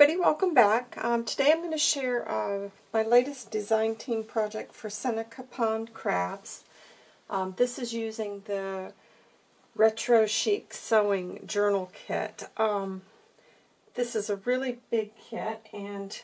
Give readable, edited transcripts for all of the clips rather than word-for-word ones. everybody, welcome back. Today I'm going to share my latest design team project for Seneca Pond Crafts. This is using the Retro Sewing Journal kit. This is a really big kit, and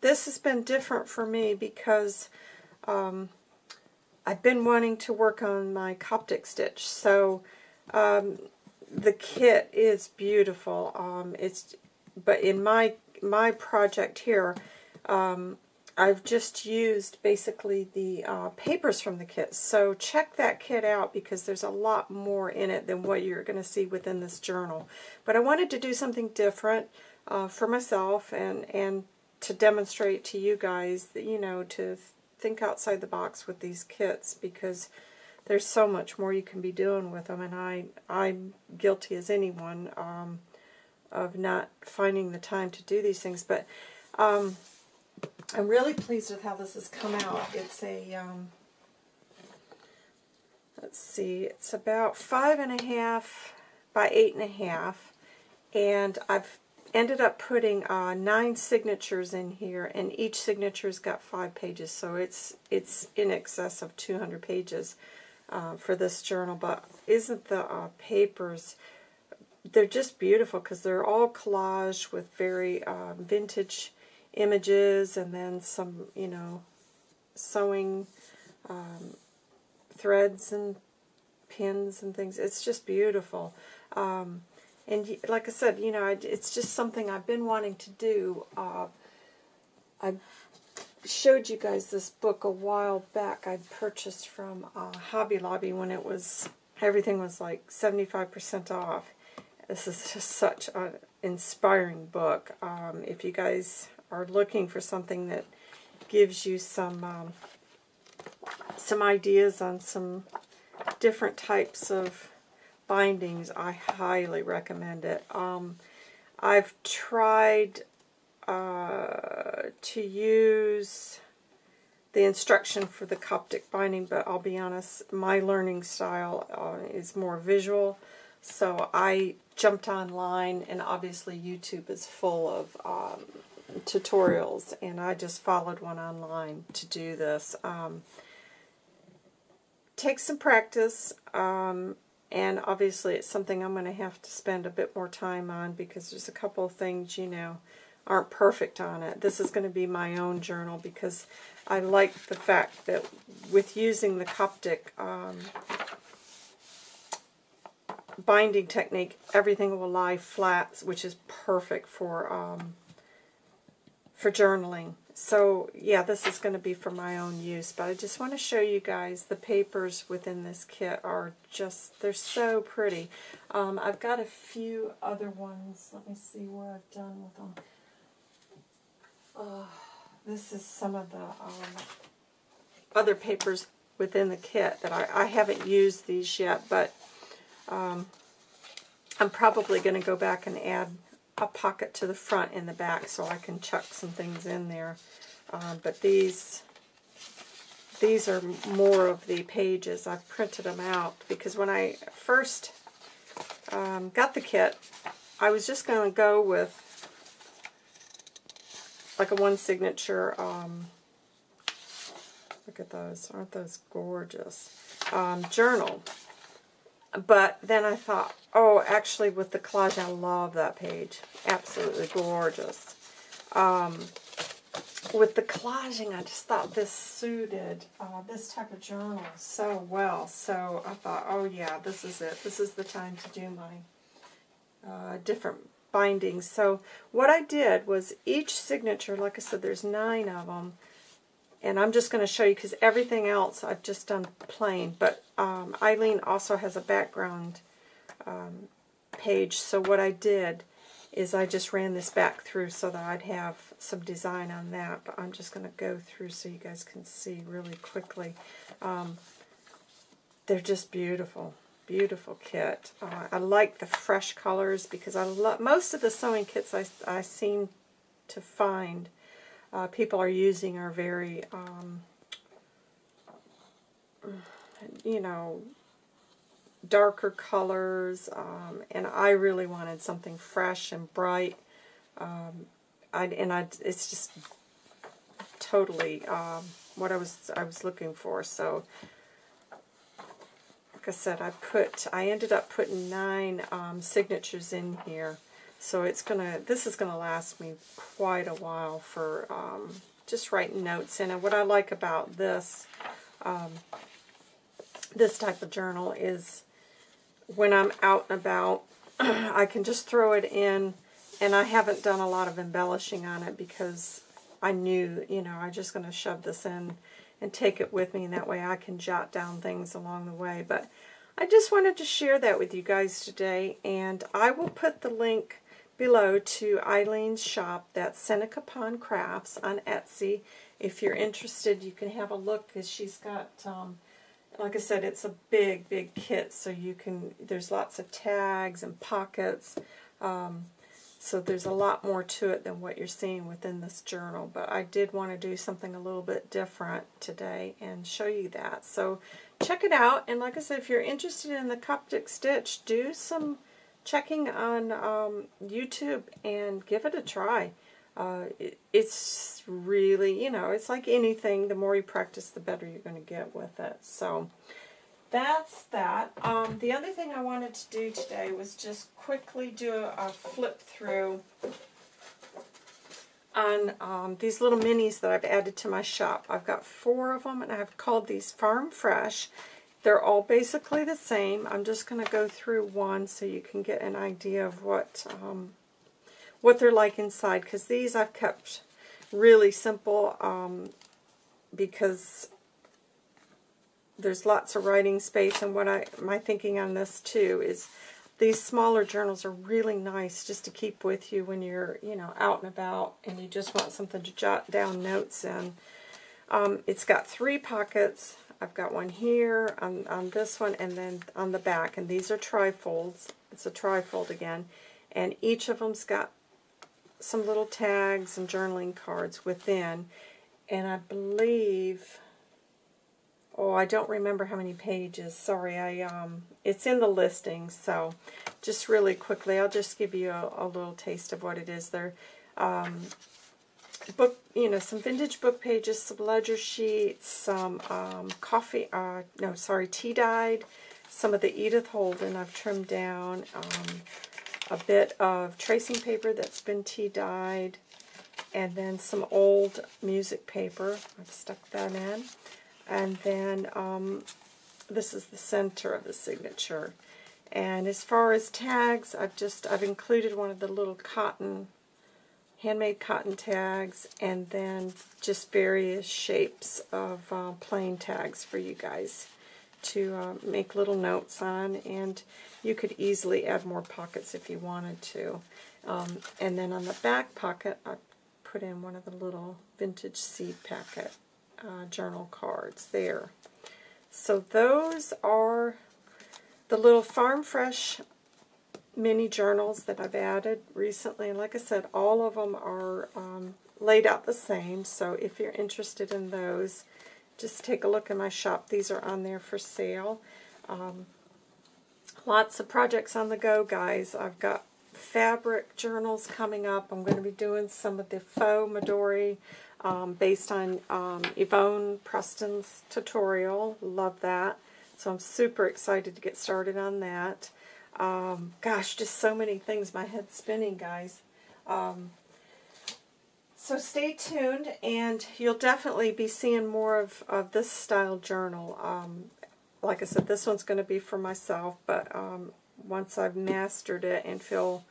this has been different for me because I've been wanting to work on my Coptic stitch, so the kit is beautiful. But in my project here, I've just used basically the papers from the kit. So check that kit out because there's a lot more in it than what you're going to see within this journal. But I wanted to do something different for myself and to demonstrate to you guys that, you know, to think outside the box with these kits, because there's so much more you can be doing with them, and I'm guilty as anyone of not finding the time to do these things. But I'm really pleased with how this has come out. It's a let's see, it's about 5.5 by 8.5, and I've ended up putting 9 signatures in here, and each signature's got 5 pages, so it's in excess of 200 pages. For this journal. But isn't the papers, they're just beautiful because they're all collaged with very vintage images, and then some, you know, sewing threads and pins and things. It's just beautiful. And like I said, you know, it's just something I've been wanting to do. I showed you guys this book a while back. I purchased from Hobby Lobby when it was, everything was like 75% off. This is just such an inspiring book. If you guys are looking for something that gives you some ideas on some different types of bindings, I highly recommend it. I've tried to use the instruction for the Coptic binding, but I'll be honest, my learning style is more visual, so I jumped online, and obviously YouTube is full of tutorials, and I just followed one online to do this. Takes some practice, and obviously it's something I'm going to have to spend a bit more time on because there's a couple of things, you know, aren't perfect on it. This is going to be my own journal because I like the fact that with using the Coptic binding technique, everything will lie flat, which is perfect for journaling. So yeah, this is going to be for my own use, but I just want to show you guys the papers within this kit are just, they're so pretty. I've got a few other ones. Let me see where I've done with them. This is some of the other papers within the kit that I haven't used these yet, but I'm probably going to go back and add a pocket to the front and the back so I can chuck some things in there. But these are more of the pages. I've printed them out because when I first got the kit, I was just going to go with like a one signature. Look at those, aren't those gorgeous? Journal. But then I thought, oh, actually with the collage, I love that page. Absolutely gorgeous. With the collaging, I just thought this suited this type of journal so well. So I thought, oh yeah, this is it. This is the time to do my different bindings. So what I did was each signature, like I said, there's 9 of them, and I'm just going to show you because everything else I've just done plain, but Eileen also has a background page, so what I did is I just ran this back through so that I'd have some design on that, but I'm just going to go through so you guys can see really quickly. They're just beautiful. Beautiful kit. I like the fresh colors because I love most of the sewing kits I seem to find people are using are very, you know, darker colors, and I really wanted something fresh and bright. It's just totally what I was looking for. So, like I said, I ended up putting 9 signatures in here. So this is gonna last me quite a while for just writing notes in. And what I like about this this type of journal is when I'm out and about, I can just throw it in, and I haven't done a lot of embellishing on it because I knew, you know, I'm just gonna shove this in and take it with me, and that way I can jot down things along the way. But I just wanted to share that with you guys today, and I will put the link below to Eileen's shop, that's Seneca Pond Crafts on Etsy. If you're interested, you can have a look, because she's got, like I said, it's a big, big kit, so you can, there's lots of tags and pockets, so there's a lot more to it than what you're seeing within this journal. But I did want to do something a little bit different today and show you that. So check it out, and like I said, if you're interested in the Coptic stitch, do some checking on YouTube and give it a try. It's really, you know, it's like anything, the more you practice, the better you're going to get with it. So that's that. The other thing I wanted to do today was just quickly do a flip through on these little minis that I've added to my shop. I've got 4 of them, and I've called these Farm Fresh. They're all basically the same. I'm just going to go through one so you can get an idea of what they're like inside, because these I've kept really simple because there's lots of writing space. And what my thinking on this too is these smaller journals are really nice just to keep with you when you're, you know, out and about and you just want something to jot down notes in. It's got 3 pockets. I've got one here on this one, and then on the back. And these are trifolds. It's a trifold again, and each of them's got some little tags and journaling cards within. And I believe, oh, I don't remember how many pages. Sorry, it's in the listing. So just really quickly, I'll just give you a little taste of what it is. They're book, you know, some vintage book pages, some ledger sheets, some tea dyed, some of the Edith Holden I've trimmed down, a bit of tracing paper that's been tea dyed, and then some old music paper. I've stuck that in. And then this is the center of the signature. And as far as tags, I've included one of the little handmade cotton tags, and then just various shapes of plain tags for you guys to make little notes on. And you could easily add more pockets if you wanted to. And then on the back pocket, I put in one of the little vintage seed packet journal cards there. So those are the little Farm Fresh mini journals that I've added recently. And like I said, all of them are laid out the same. So if you're interested in those, just take a look in my shop. These are on there for sale. Lots of projects on the go, guys. I've got fabric journals coming up. I'm going to be doing some of the faux Midori based on Yvonne Preston's tutorial. Love that. So I'm super excited to get started on that. Gosh, just so many things. My head's spinning, guys. So stay tuned, and you'll definitely be seeing more of this style journal. Like I said, this one's going to be for myself, but once I've mastered it and feel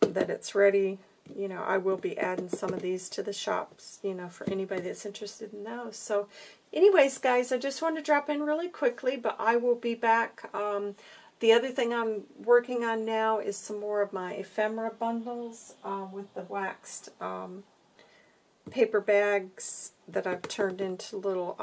that it's ready, you know, I will be adding some of these to the shops, you know, for anybody that's interested in those. So anyways, guys, I just wanted to drop in really quickly, but I will be back. The other thing I'm working on now is some more of my ephemera bundles with the waxed paper bags that I've turned into little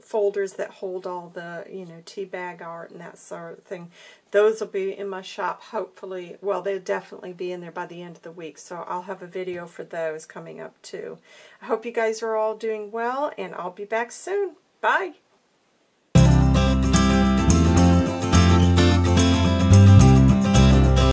folders that hold all the, you know, tea bag art and that sort of thing. Those will be in my shop, hopefully. Well, they'll definitely be in there by the end of the week, so I'll have a video for those coming up too. I hope you guys are all doing well, and I'll be back soon. Bye!